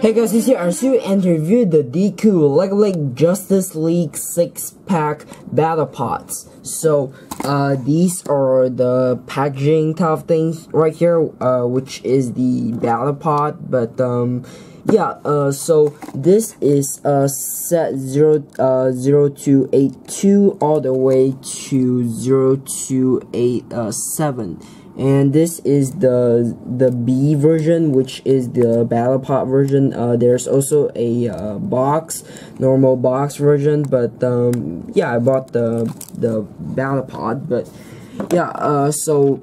Hey guys, it's here as you and review the Decool Lego Justice League 6-pack battle pots. So, these are the packaging type things right here, which is the battle pot, but, so this is set 0282 all the way to 0287. And this is the B version, which is the battle pot version. There's also a normal box version, but I bought the battle pot. But you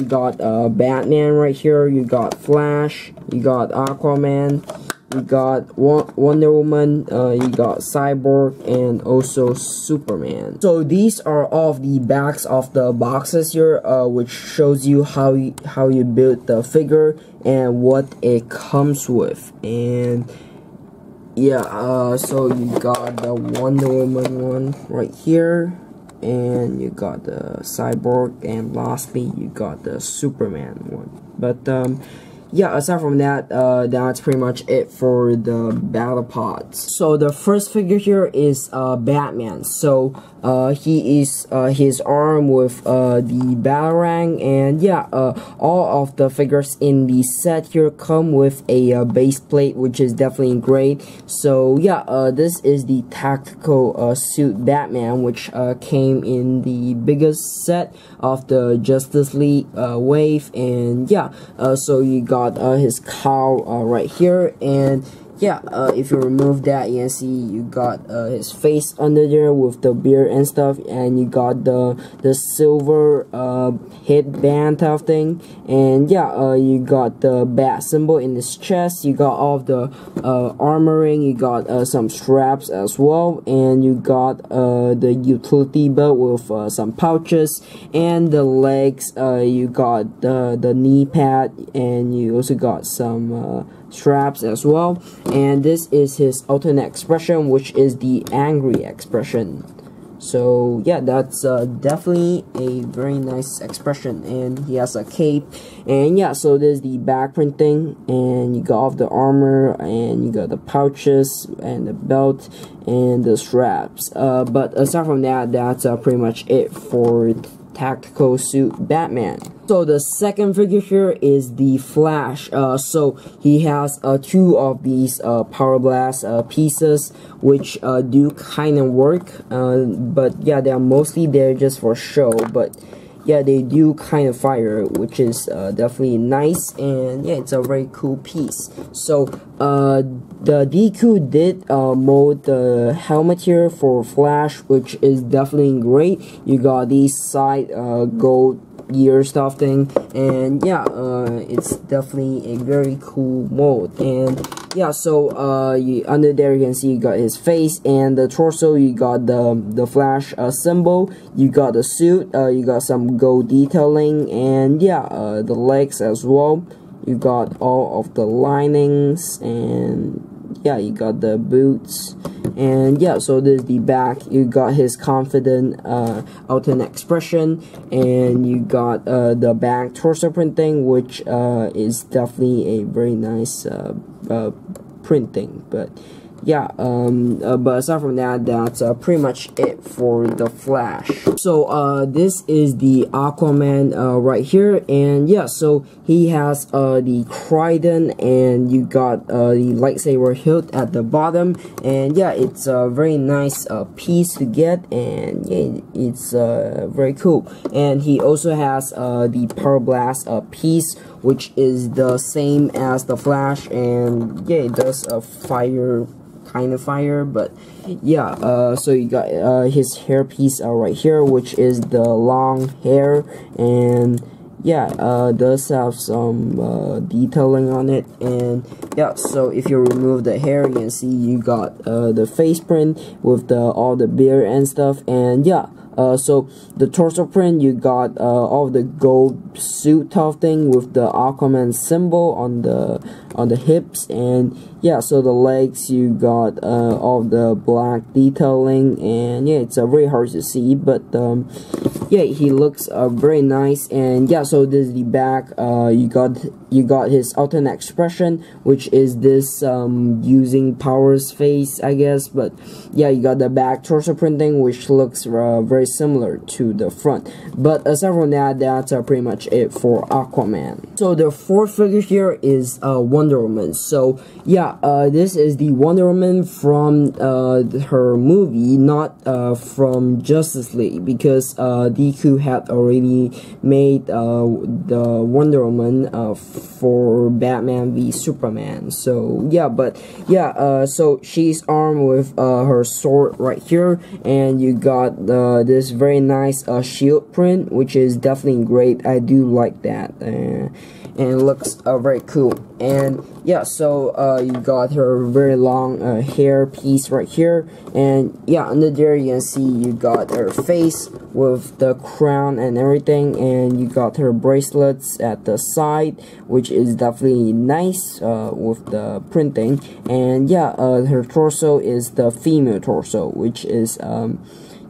got Batman right here, you got Flash, you got Aquaman, you got Wonder Woman, you got Cyborg, and also Superman. So these are all of the backs of the boxes here, which shows you how you build the figure and what it comes with. And so you got the Wonder Woman one right here, and you got the Cyborg, and lastly you got the Superman one. But aside from that, that's pretty much it for the battle pots. So the first figure here is Batman. So he is his arm with the Batarang, and all of the figures in the set here come with a base plate, which is definitely in gray. So this is the tactical suit Batman, which came in the biggest set of the Justice League wave. And so you got his cowl right here, and if you remove that, you can see you got his face under there with the beard and stuff, and you got the silver headband type thing, and you got the bat symbol in his chest, you got all of the armoring, you got some straps as well, and you got the utility belt with some pouches, and the legs, you got the knee pad, and you also got some straps as well. And this is his alternate expression, which is the angry expression. So that's definitely a very nice expression, and he has a cape. And so there's the back printing, and you got all the armor, and you got the pouches and the belt and the straps. But aside from that, that's pretty much it for tactical suit Batman. So the second figure here is the Flash. So he has two of these power blast pieces, which do kind of work, but they're mostly there just for show, but they do kind of fire, which is definitely nice, and it's a very cool piece. So the Decool did mold the helmet here for Flash, which is definitely great. You got these side gold ear stuff thing, and it's definitely a very cool mold. And under there you can see you got his face and the torso, you got the Flash symbol, you got the suit, you got some gold detailing, and the legs as well, you got all of the linings, and you got the boots. And so there's the back, you got his confident alternate expression, and you got the back torso printing, which is definitely a very nice printing. But but aside from that, that's pretty much it for the Flash. So this is the Aquaman right here, and so he has the trident, and you got the lightsaber hilt at the bottom, and it's a very nice piece to get, and it's very cool. And he also has the power blast piece, which is the same as the Flash, and it does a fire, kind of fire. But so you got his hairpiece right here, which is the long hair, and does have some detailing on it. And so if you remove the hair, you can see you got the face print with all the beard and stuff. And So the torso print, you got all the gold suit type thing with the Aquaman symbol on the hips, and yeah, so the legs you got all the black detailing, and yeah, it's very hard to see, but yeah, he looks very nice. And yeah, so this is the back. You got his alternate expression, which is this using powers face, I guess. But yeah, you got the back torso printing, which looks very similar to the front. But aside from that, that's pretty much it for Aquaman. So the fourth figure here is Wonder Woman. So yeah, this is the Wonder Woman from her movie, not from Justice League, because Decool had already made the Wonder Woman for Batman v Superman. So yeah, but yeah, so she's armed with her sword right here, and you got this very nice shield print, which is definitely great. I do like that, and it looks very cool. And yeah, so you got her very long hair piece right here, and yeah, under there you can see you got her face with the crown and everything, and you got her bracelets at the side, which is definitely nice with the printing. And yeah, her torso is the female torso, which is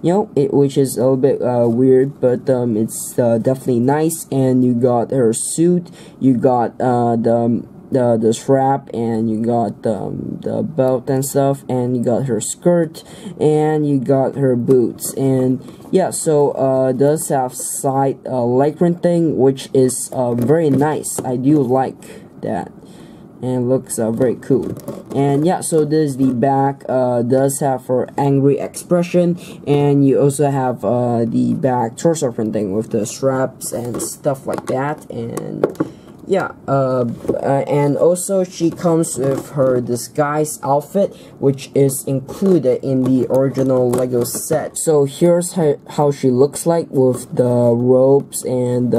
you know, which is a little bit weird, but it's definitely nice. And you got her suit, you got the strap, and you got the belt and stuff, and you got her skirt, and you got her boots. And yeah, so does have side leg printing, which is very nice. I do like that, and looks very cool. And yeah, so this is the back. Does have her angry expression, and you also have the back torso printing with the straps and stuff like that. And yeah, and also she comes with her disguise outfit, which is included in the original Lego set. So here's how she looks like with the robes and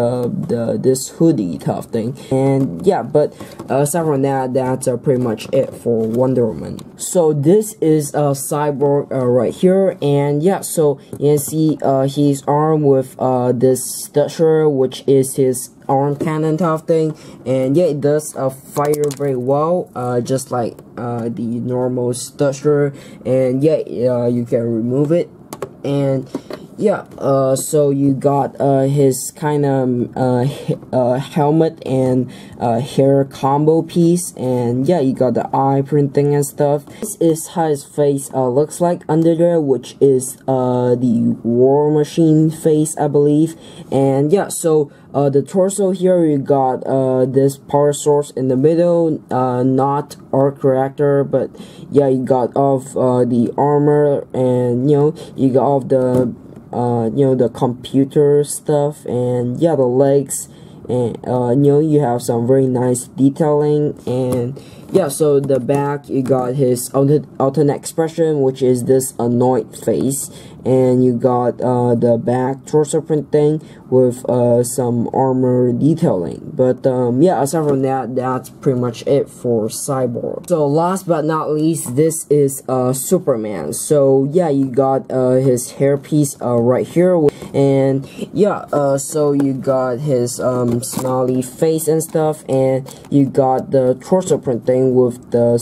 this hoodie tough thing. And yeah, but aside from that, that's pretty much it for Wonder Woman. So this is a Cyborg right here, and yeah, so you can see he's armed with this stasher, which is his arm cannon type thing. And yeah, it does fire very well, just like the normal stasher. And yeah, you can remove it. And yeah, so you got his kind of helmet and hair combo piece, and yeah, you got the eye printing and stuff. This is how his face looks like under there, which is the War Machine face, I believe. And yeah, so the torso here, you got this power source in the middle, not our character, but yeah, you got off the armor, and you know, you got off the the computer stuff. And yeah, the legs, and you know, you have some very nice detailing. And yeah, so the back, you got his alternate expression, which is this annoyed face, and you got the back torso printing with some armor detailing. But yeah, aside from that, that's pretty much it for Cyborg. So last but not least, this is Superman. So yeah, you got his hairpiece right here, and yeah, so you got his smiley face and stuff, and you got the torso printing with the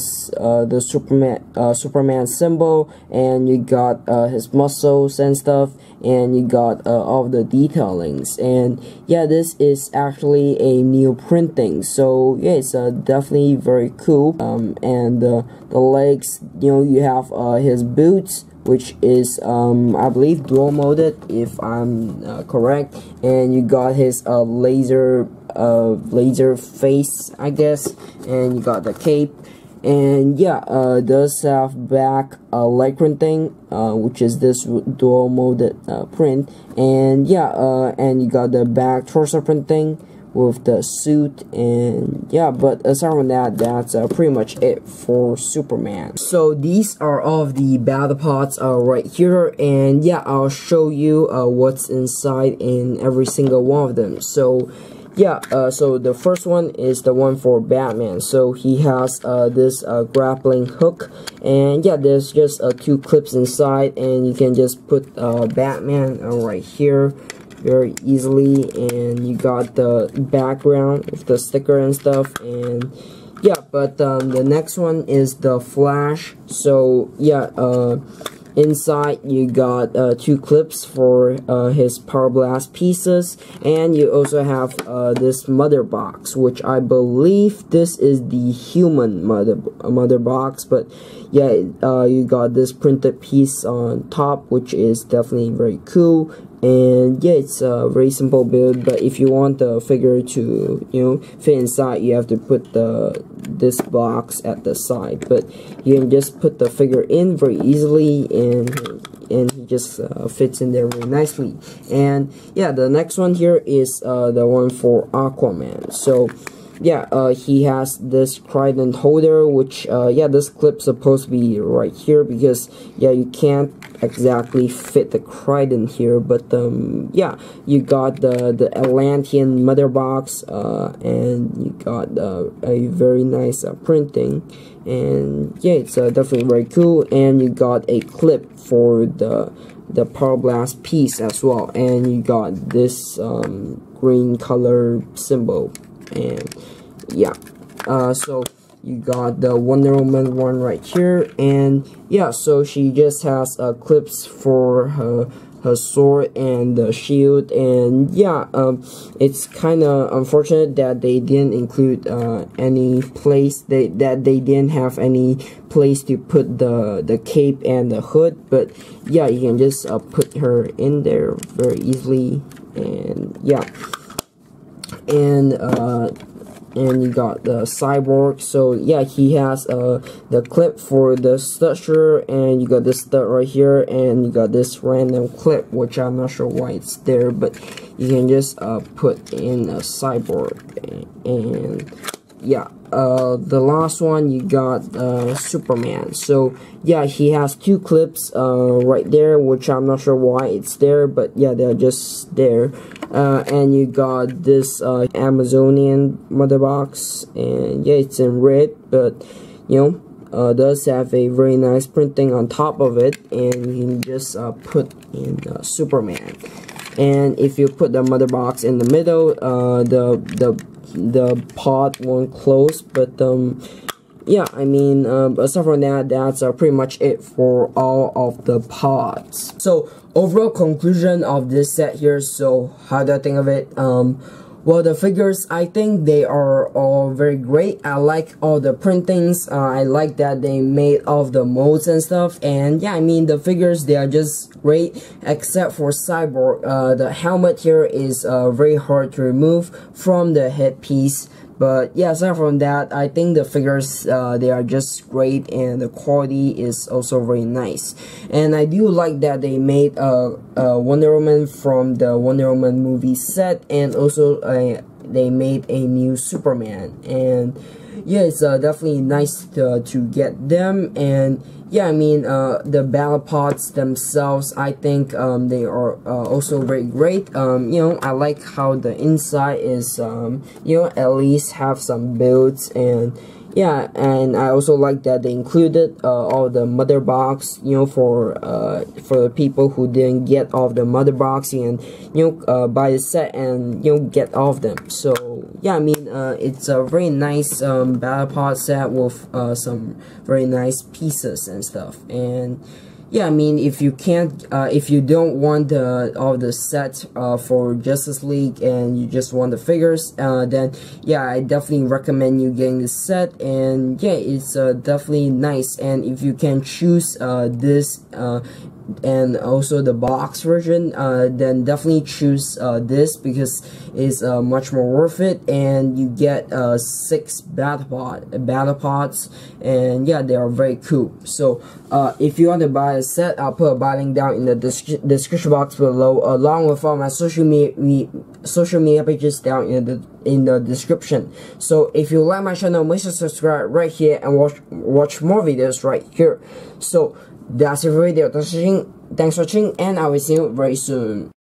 Superman symbol, and you got his muscles and stuff, and you got all the detailings. And yeah, this is actually a new printing, so yeah, it's definitely very cool. And the legs, you know, you have his boots, which is I believe dual molded, if I'm correct. And you got his laser face, I guess, and you got the cape. And yeah, does have back leg printing, which is this dual molded print. And yeah, and you got the back torso printing, with the suit. And yeah, but aside from that, that's pretty much it for Superman. So these are all of the battle pods right here, and yeah, I'll show you what's inside in every single one of them. So yeah, so the first one is the one for Batman. So he has this grappling hook, and yeah, there's just two clips inside, and you can just put Batman right here very easily. And you got the background with the sticker and stuff. And yeah, but the next one is the Flash. So yeah, inside you got two clips for his power blast pieces, and you also have this mother box, which I believe this is the human mother box. But yeah, you got this printed piece on top, which is definitely very cool. And yeah, it's a very simple build, but if you want the figure to, you know, fit inside, you have to put this box at the side. But you can just put the figure in very easily, and he just fits in there very nicely. And yeah, the next one here is the one for Aquaman. So yeah, he has this trident holder, which yeah, this clip's supposed to be right here, because yeah, you can't exactly fit the trident here. But yeah, you got the Atlantean mother box, and you got a very nice printing. And yeah, it's definitely very cool. And you got a clip for the power blast piece as well, and you got this green color symbol. And yeah, so you got the Wonder Woman one right here. And yeah, so she just has clips for her sword and the shield. And yeah, it's kind of unfortunate that they didn't include any place that they didn't have any place to put the cape and the hood. But yeah, you can just put her in there very easily. And yeah, and you got the Cyborg. So yeah, he has the clip for the stusher, and you got this stud right here, and you got this random clip, which I'm not sure why it's there, but you can just put in a Cyborg. And yeah, the last one, you got Superman. So yeah, he has two clips right there, which I'm not sure why it's there, but yeah, they're just there. And you got this Amazonian mother box, and yeah, it's in red, but you know, does have a very nice printing on top of it, and you can just put in Superman. And if you put the mother box in the middle, the pod won't close. But yeah, I mean, aside from that, that's pretty much it for all of the pods. So overall conclusion of this set here. So how do I think of it? Well, the figures, I think they are all very great. I like all the printings. I like that they made all the molds and stuff. And yeah, I mean, the figures, they are just great, except for Cyborg. The helmet here is very hard to remove from the headpiece. But yeah, aside from that, I think the figures, they are just great, and the quality is also very nice. And I do like that they made a Wonder Woman from the Wonder Woman movie set, and also they made a new Superman. And yeah, it's definitely nice to get them. And yeah, I mean, the battle pods themselves, I think they are also very great. You know, I like how the inside is, you know, at least have some builds. And yeah, and I also like that they included all the mother box, you know, for the people who didn't get all the mother box, and you know, buy the set and, you know, get all of them. So yeah, I mean, it's a very nice battle pod set with some very nice pieces and stuff. And yeah, I mean, if you can't, if you don't want all the sets for Justice League, and you just want the figures, then yeah, I definitely recommend you getting this set. And yeah, it's definitely nice. And if you can choose this and also the box version, then definitely choose this because it's much more worth it, and you get 6 battle pods, and yeah, they are very cool. So if you want to buy a set, I'll put a buy link down in the description box below, along with all my social media pages down in the description. So if you like my channel, make sure to subscribe right here and watch more videos right here. So that's it for the video. Thanks for watching, and I will see you very soon.